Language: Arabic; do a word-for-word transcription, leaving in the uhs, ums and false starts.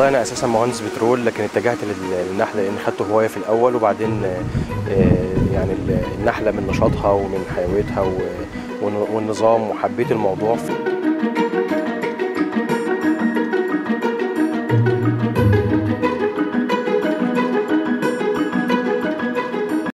والله انا اساسا مهندس بترول، لكن اتجهت للنحل لان خدته هوايه في الاول، وبعدين يعني النحله من نشاطها ومن حيويتها والنظام وحبيت الموضوع.